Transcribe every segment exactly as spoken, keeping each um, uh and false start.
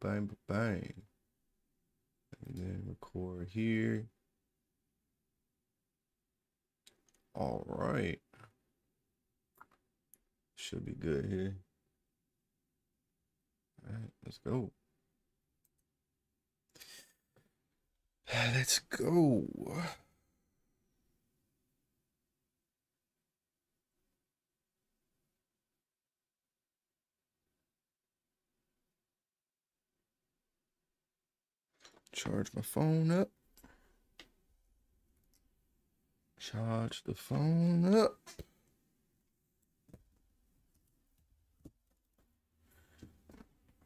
bang, bang, bang. And then record here. All right. Should be good here. All right, let's go. Let's go. Charge my phone up. Charge the phone up.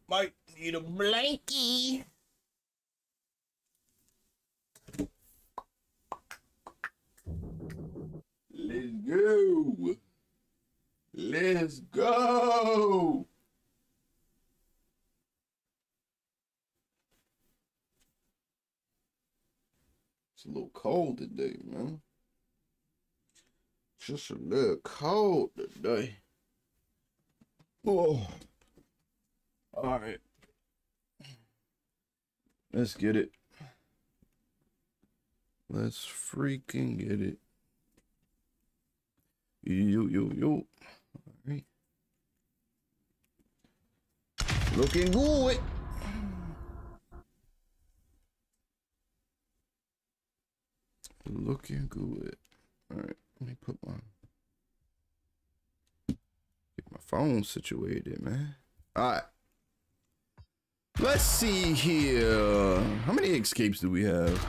Might need a blankie. Let's go. Let's go. It's a little cold today, man. Just a little cold today. Oh. All right. Let's get it. Let's freaking get it. Yo, yo, yo. All right. Looking good. Looking good. All right. Let me put my, get my phone situated, man. All right. Let's see here. How many escapes do we have?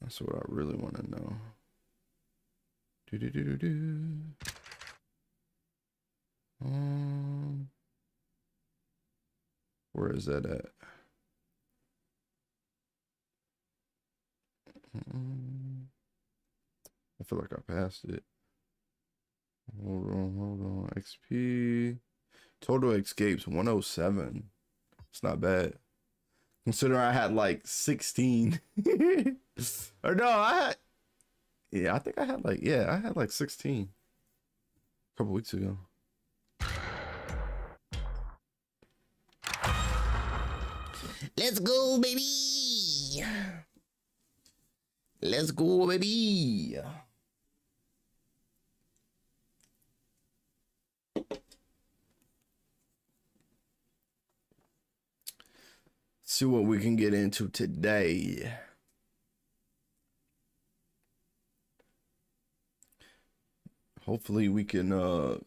That's what I really want to know. Do, do, do, do, do. Um, where is that at? Um, I feel like I passed it. Hold on, hold on. X P. Total escapes one oh seven. It's not bad. Considering I had like sixteen. Or no, I had, yeah, I think I had like, yeah, I had like sixteen a couple weeks ago. Let's go, baby. Let's go, baby. See what we can get into today. Hopefully we can uh,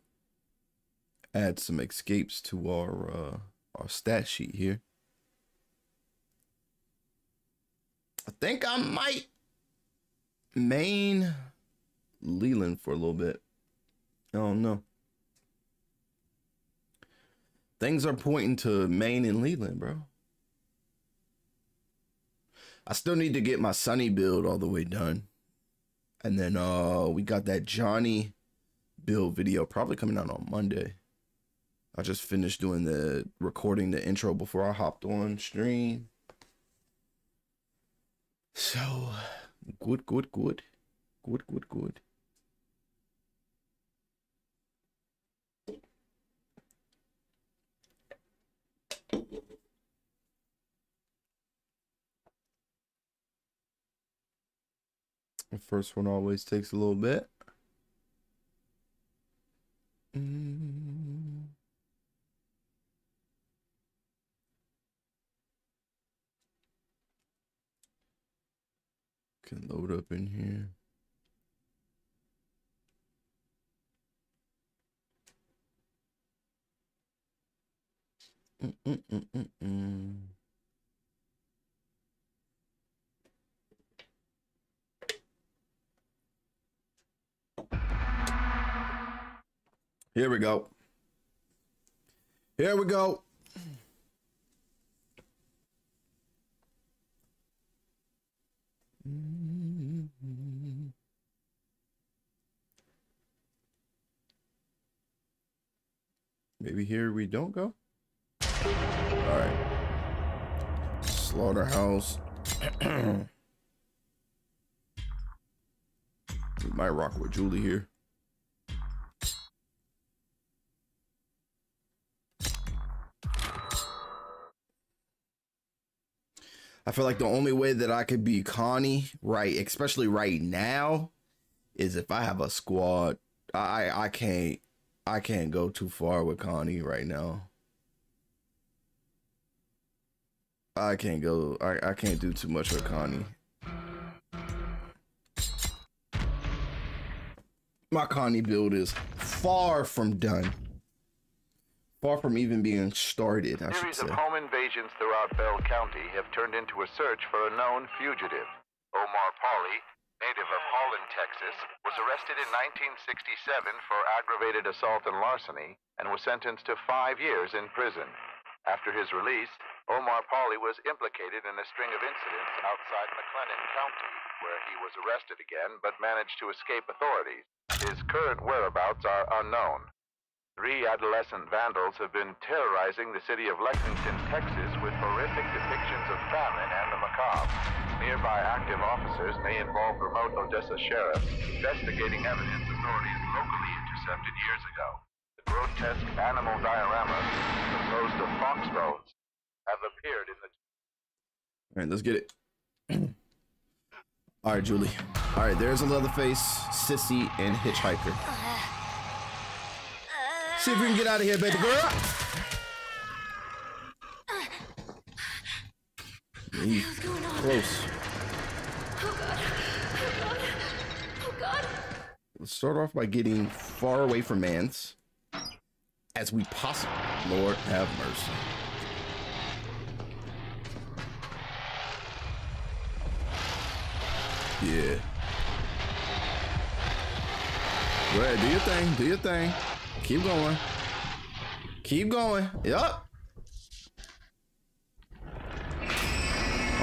add some escapes to our uh, our stat sheet here. I think I might main Leland for a little bit. I don't know. Things are pointing to Maine and Leland, bro. I still need to get my Sunny build all the way done. And then uh, we got that Johnny build video probably coming out on Monday. I just finished doing the recording the intro before I hopped on stream. So good, good, good, good, good, good. The first one always takes a little bit. Mm. Can load up in here. Mm -mm -mm -mm -mm. Here we go. Here we go. Mm-hmm. Maybe here we don't go. All right. Slaughterhouse. We might rock with Julie here. I feel like the only way that I could be Connie, right, especially right now, is if I have a squad. I I can't I can't go too far with Connie right now. I can't go. I, I can't do too much with Connie. My Connie build is far from done. Far from even being started, I should say. A series of home invasions throughout Bell County have turned into a search for a known fugitive. Omar Pauley, native of Holland, Texas, was arrested in nineteen sixty-seven for aggravated assault and larceny and was sentenced to five years in prison. After his release, Omar Pauley was implicated in a string of incidents outside McLennan County, where he was arrested again but managed to escape authorities. His current whereabouts are unknown. Three adolescent vandals have been terrorizing the city of Lexington, Texas, with horrific depictions of famine and the macabre. Nearby active officers may involve remote Odessa sheriffs investigating evidence authorities locally intercepted years ago. The grotesque animal dioramas, composed of fox bones, have appeared in the... All right, let's get it. All right, Julie. All right, there's a Leatherface, Sissy, and Hitchhiker. See if we can get out of here, baby girl. He's close. Oh God. Oh God. Oh God. Let's start off by getting far away from mans as we possibly. Lord have mercy. Yeah. Go ahead, do your thing, do your thing. Keep going. Keep going. Yup.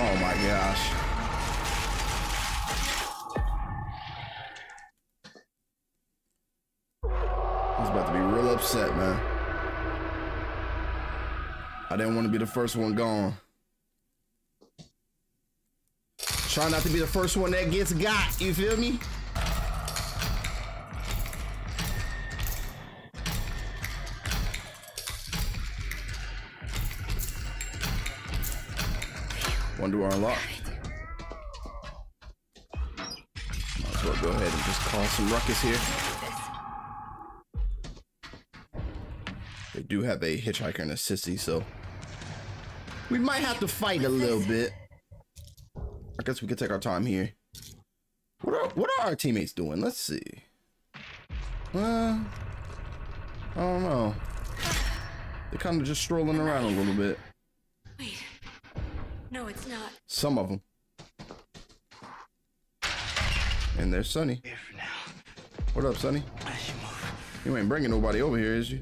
Oh my gosh. I was about to be real upset, man. I didn't want to be the first one gone. Try not to be the first one that gets got, you feel me? One door unlocked. Might as well go ahead and just cause some ruckus here. They do have a hitchhiker and a sissy, so we might have to fight a little bit. I guess we could take our time here. What are what are our teammates doing? Let's see. Uh, I don't know. They're kind of just strolling around a little bit. Wait. No, it's not. Some of them. And there's Sonny. What up, Sonny? You ain't bringing nobody over here, is you?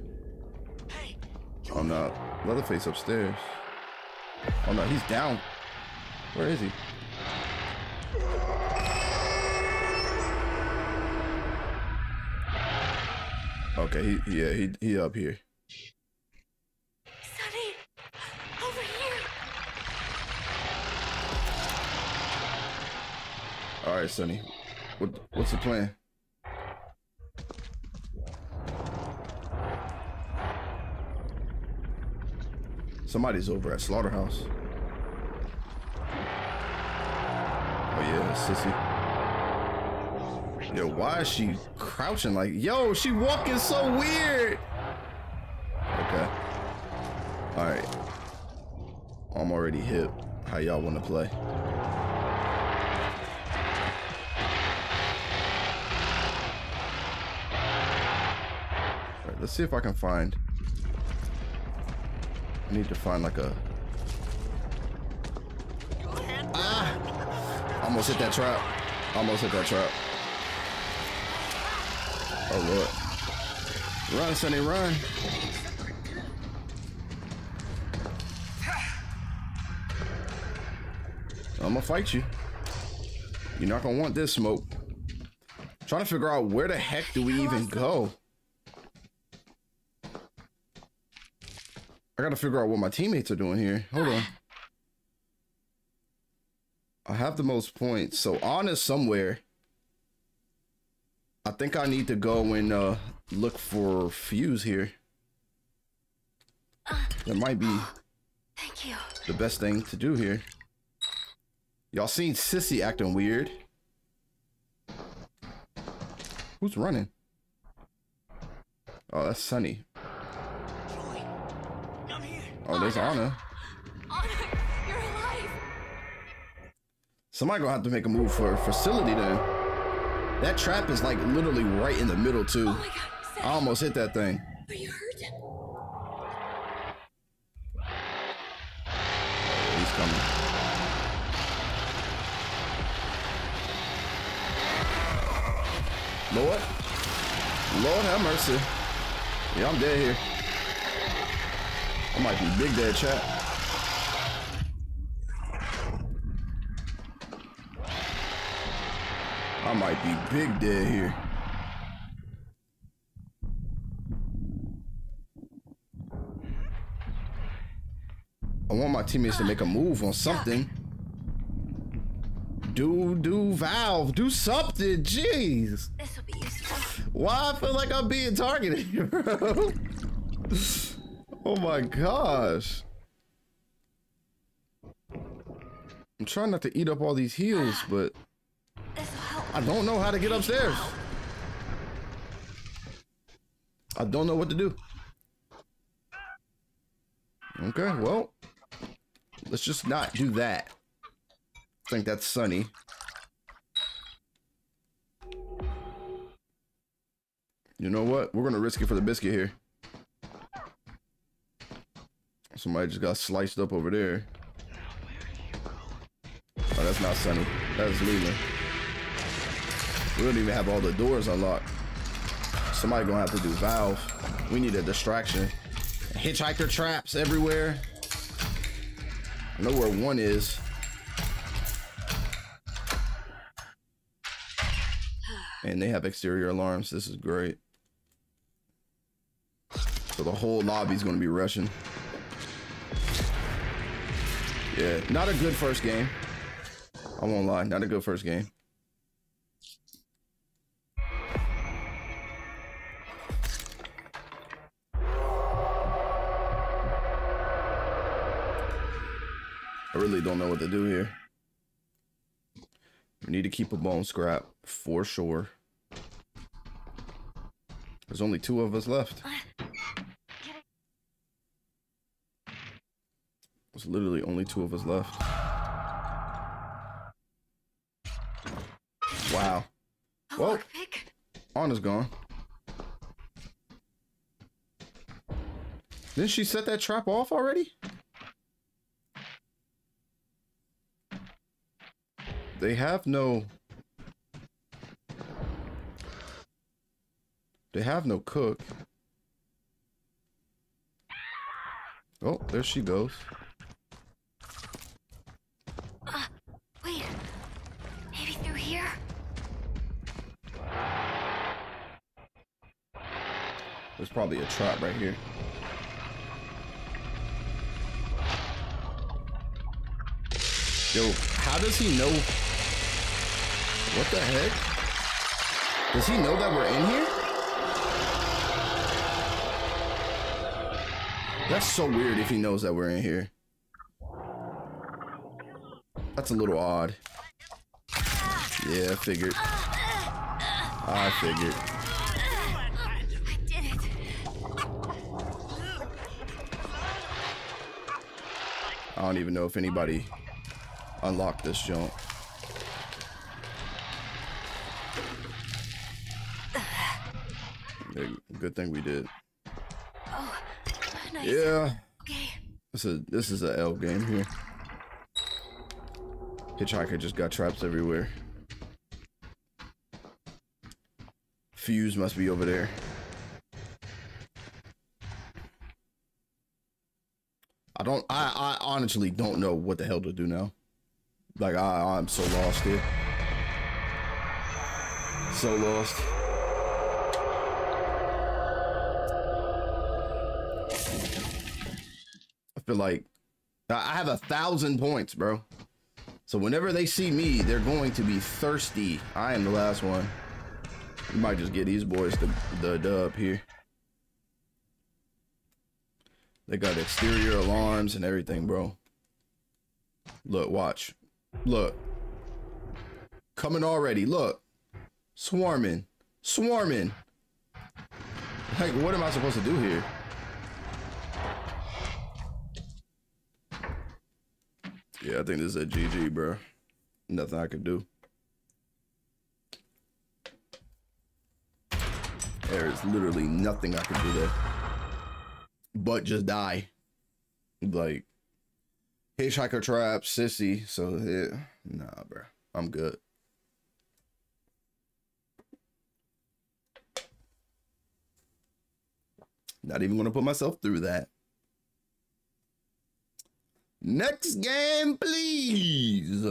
Oh no, Leatherface upstairs. Oh no, he's down. Where is he? Okay, he, yeah, he he up here. Sonny, over here. All right, Sonny, what what's the plan? Somebody's over at Slaughterhouse. Oh yeah, sissy. Yo, why is she crouching like, yo, she walking so weird. Okay. All right. I'm already hip. How y'all want to play? All right, let's see if I can find. I need to find like a. Ah! Almost hit that trap. Almost hit that trap. Oh Lord. Run, Sonny, run. I'm gonna fight you. You're not gonna want this smoke. I'm trying to figure out where the heck do we even go? I gotta figure out what my teammates are doing here. Hold on. I have the most points, so on is somewhere. I think I need to go and uh, look for Fuse here. That might be Thank you. the best thing to do here. Y'all seen Sissy acting weird. Who's running? Oh, that's Sunny. Oh, there's Anna. Anna, you're alive. Somebody gonna have to make a move for a facility then. That trap is like literally right in the middle too. Oh my God, I almost hit that thing. Are you hurt? He's coming. Lord, Lord have mercy. Yeah, I'm dead here. I might be big dead, chat. I might be big dead here. I want my teammates to make a move on something. Do, do, Valve, do something, jeez. This will be useful. Why I feel like I'm being targeted here, bro? Oh my gosh. I'm trying not to eat up all these heals, but I don't know how to get upstairs. I don't know what to do. Okay, well, let's just not do that. I think that's Sunny. You know what? We're gonna risk it for the biscuit here. Somebody just got sliced up over there. Oh, that's not Sunny. That's Leland. We don't even have all the doors unlocked. Somebody gonna have to do Valve. We need a distraction. Hitchhiker traps everywhere. I know where one is. And they have exterior alarms. This is great. So the whole lobby's gonna be rushing. Yeah, not a good first game. I won't lie, not a good first game. I really don't know what to do here. We need to keep a bone scrap for sure. There's only two of us left. There's literally only two of us left. Wow. Whoa. Anna's gone. Didn't she set that trap off already? They have no... They have no cook. Oh, there she goes. There's probably a trap right here. Yo, how does he know? What the heck? Does he know that we're in here? That's so weird if he knows that we're in here. That's a little odd. Yeah, I figured. I figured. I don't even know if anybody unlocked this jump. Good thing we did. Oh, nice. Yeah. Okay. This is this is a L game here. Hitchhiker just got traps everywhere. Fuse must be over there. I don't, I, I honestly don't know what the hell to do now. Like, I, I'm so lost here. So lost. I feel like I have a thousand points, bro. So whenever they see me, they're going to be thirsty. I am the last one. We might just get these boys the, the dub here. They got exterior alarms and everything, bro. Look, watch. Look. Coming already. Look. Swarming. Swarming. Like, what am I supposed to do here? Yeah, I think this is a G G, bro. Nothing I could do. There is literally nothing I can do there. But just die. Like, Hitchhiker Trap, Sissy. So, yeah. Nah, bro. I'm good. Not even going to put myself through that. Next game, please.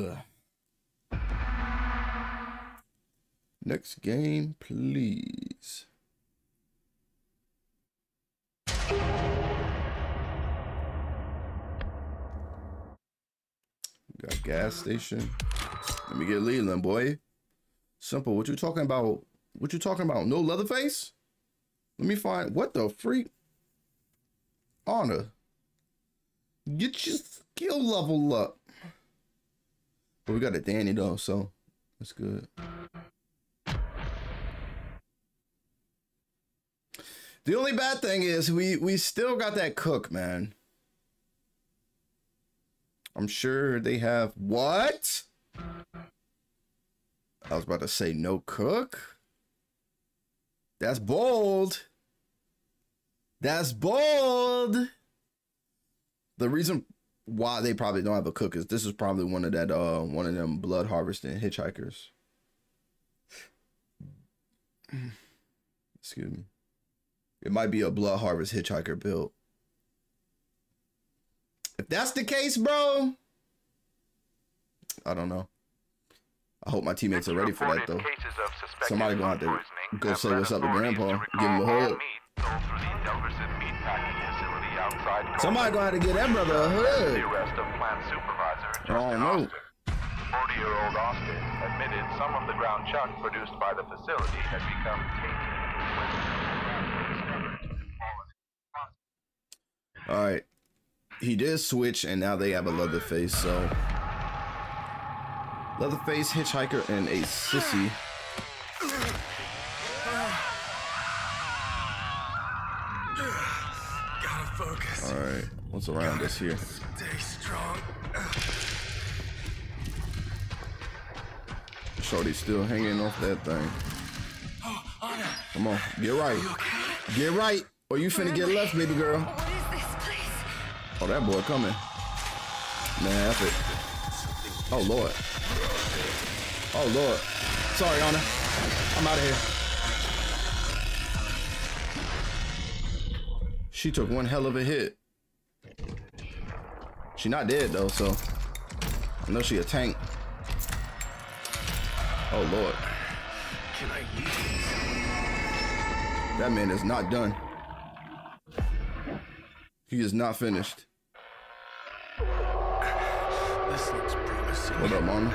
Next game, please. Got gas station. Let me get Leland, boy. Simple. What you talking about? What you talking about? No Leatherface? Let me find. What the freak? Honor. Get your skill level up. But we got a Danny though, so that's good. The only bad thing is we we still got that cook, man. I'm sure they have what? I was about to say no cook. That's bold. That's bold. The reason why they probably don't have a cook is this is probably one of that uh one of them blood harvesting hitchhikers. Excuse me. It might be a blood harvest hitchhiker build. If that's the case, bro, I don't know. I hope my teammates are ready for that though. Somebody gonna have to go say what's up to Grandpa, give him a hug. Somebody gonna have to get that brother a hood. I don't know. forty-year-old Austin admitted some of the ground chuck produced by the facility had become tainted. All right, he did switch, and now they have a Leatherface. So Leatherface, Hitchhiker, and a Sissy. All right, what's around us here? Stay strong. Shorty's still hanging off that thing. Oh, Anna. Come on, get right. Okay? Get right, or you finna get left, baby girl. What is this place? Oh, that boy coming. Man, that's it. Oh, Lord. Oh, Lord. Sorry, Anna. I'm out of here. She took one hell of a hit. She not dead though, so I know she a tank. Oh Lord. Can I use this? That man is not done. He is not finished. This looks promising. What up, Mama?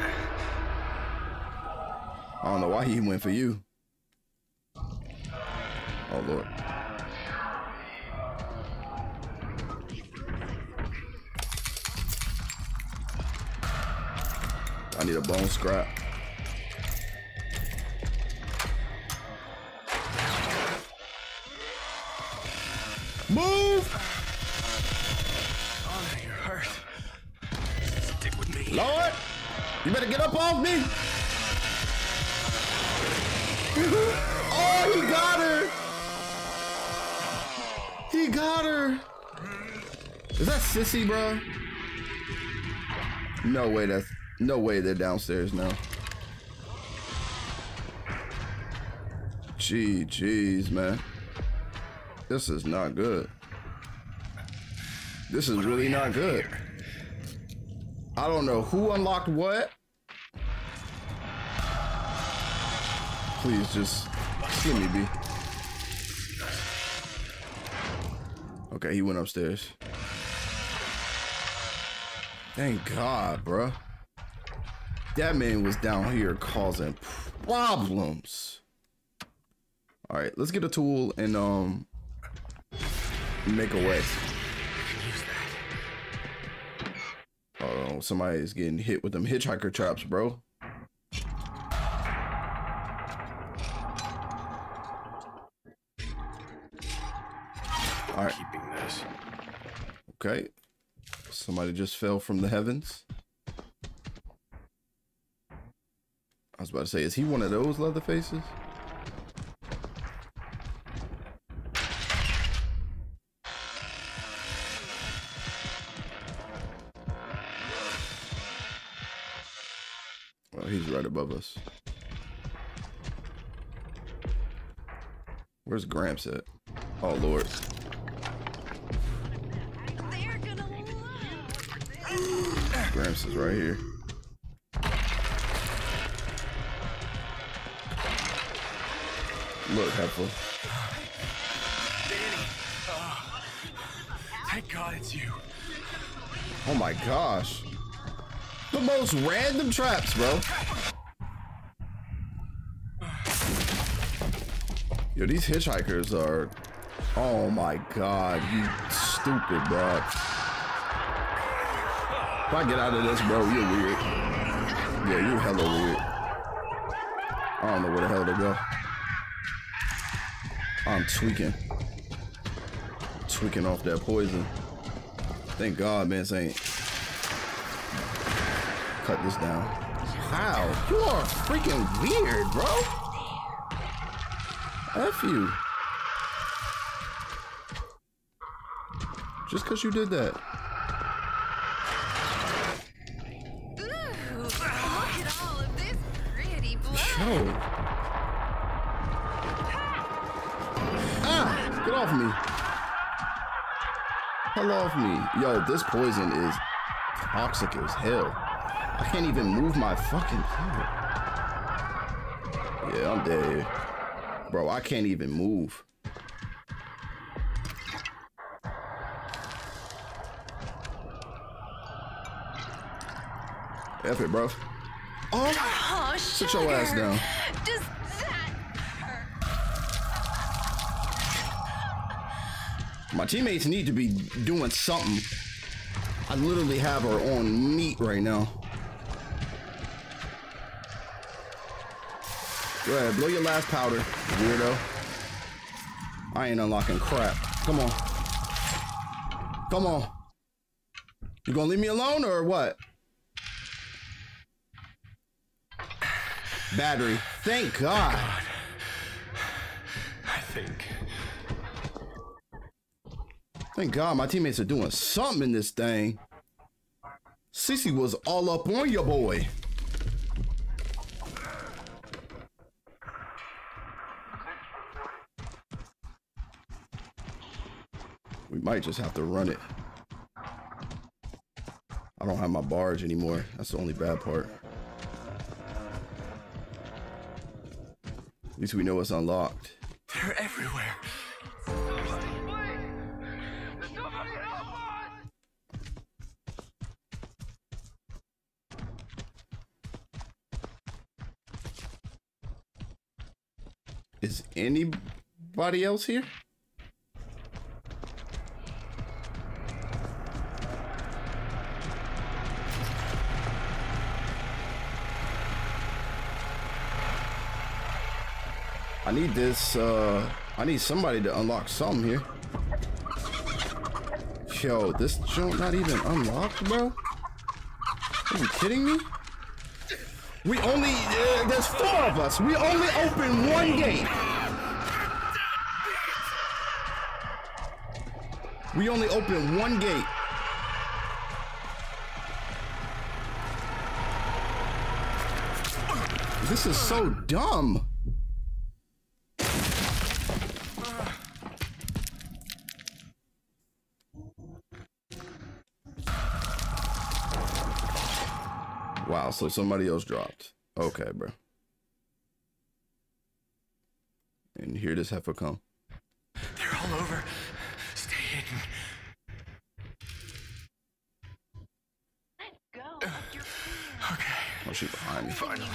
I don't know why he went for you. Oh Lord. I need a bone scrap. Move! Oh, you're hurt. Stick with me. Lord, you better get up off me. Oh, he got her. He got her. Is that Sissy, bro? No way, that's... No way they're downstairs now. Gee, geez, man. This is not good. This is really not good. I don't know who unlocked what. Please just give me B. Okay, he went upstairs. Thank God, bruh. That man was down here causing problems. All right, let's get a tool and um make a way. Hold on, when somebody is getting hit with them hitchhiker traps, bro. All right. Keeping this. Okay. Somebody just fell from the heavens. I was about to say, is he one of those leather faces? Well, he's right above us. Where's Gramps at? Oh, Lord. Gramps is right here. Look, Heffa. Danny. Oh, thank God it's you. Oh my gosh. The most random traps, bro. Yo, these hitchhikers are... Oh my God, you stupid, bro. If I get out of this, bro, you're weird. Yeah, you're hella weird. I don't know where the hell to go. I'm tweaking. Tweaking off that poison. Thank God, man, this ain't. Cut this down. How? You are freaking weird, bro. F you. Just because you did that. No. Ah, get off me. Hell off me. Yo, this poison is toxic as hell. I can't even move my fucking finger. Yeah, I'm dead. Bro, I can't even move. F it, bro. Oh, oh, sit your ass down. Does that hurt? My teammates need to be doing something. I literally have her on meat right now. Go ahead, blow your last powder, weirdo. I ain't unlocking crap. Come on. Come on. You gonna leave me alone or what? Battery. Thank God. Thank God. I think. Thank God my teammates are doing something in this thing. Cece was all up on your boy. We might just have to run it. I don't have my barge anymore. That's the only bad part. At least we know it's unlocked. They're everywhere. Somebody, please. Somebody help us. Is anybody else here? I need this, uh, I need somebody to unlock something here. Yo, this joint not even unlocked, bro? Are you kidding me? We only, uh, there's four of us. We only open one gate. We only open one gate. This is so dumb. Wow, so somebody else dropped. Okay, bro. And here this heifer come. They're all over. Stay hidden. Let go. Okay. Oh, she's behind me. Finally.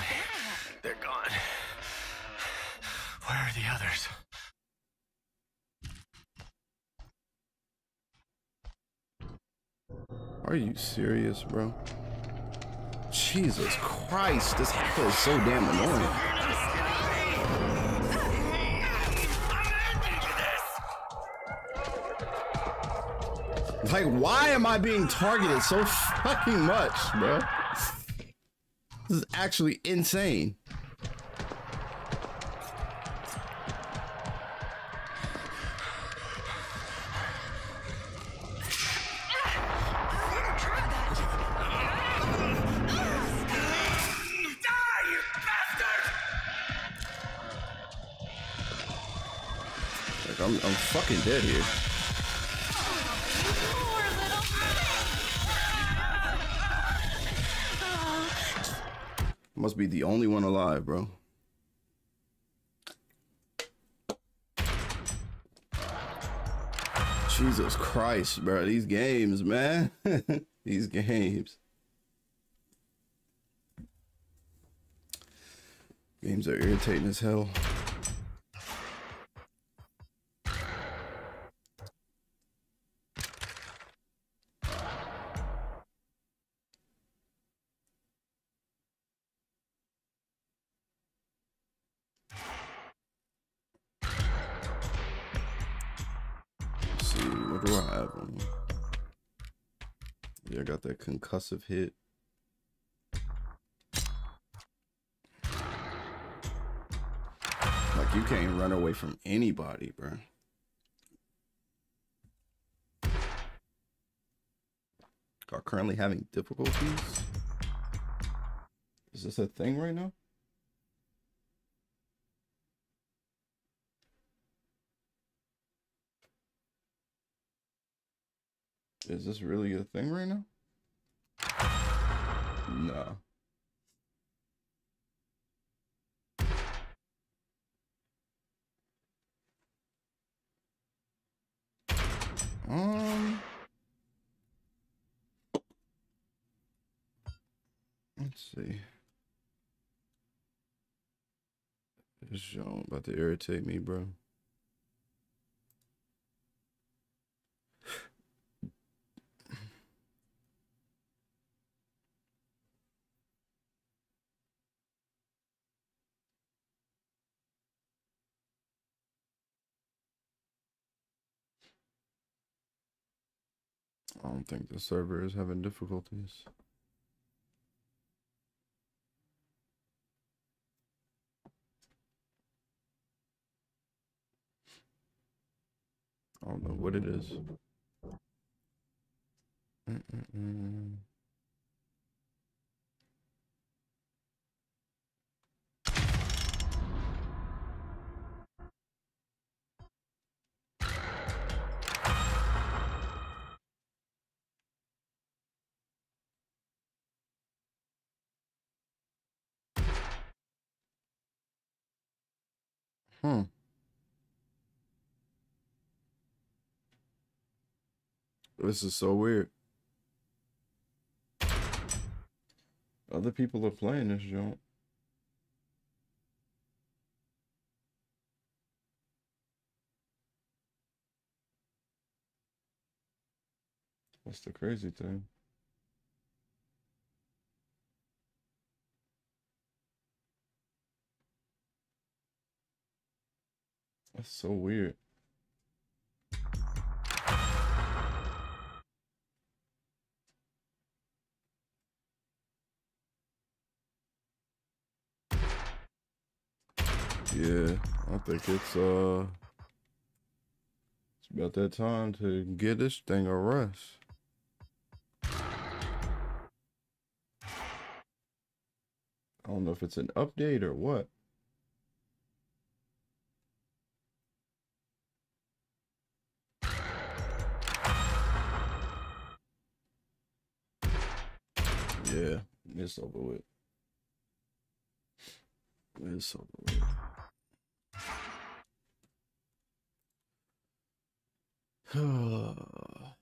They're gone. Where are the others? Are you serious, bro? Jesus Christ, this hacker is so damn annoying. Like, why am I being targeted so fucking much, bro? This is actually insane. I'm, I'm fucking dead here. Must be the only one alive, bro. Jesus Christ, bro. These games, man. These games. Games are irritating as hell. Yeah, I got that concussive hit. Like, you can't run away from anybody, bro. Are currently having difficulties? Is this a thing right now? Is this really a thing right now? No. Um. Let's see. This is about to irritate me, bro. I don't think the server is having difficulties. I don't know what it is. Mm-mm-mm. Hmm. This is so weird. Other people are playing this joint. That's the crazy thing. That's so weird. Yeah, I think it's uh it's about that time to give this thing a rest. I don't know if it's an update or what. Yeah, it's over with. It's over with.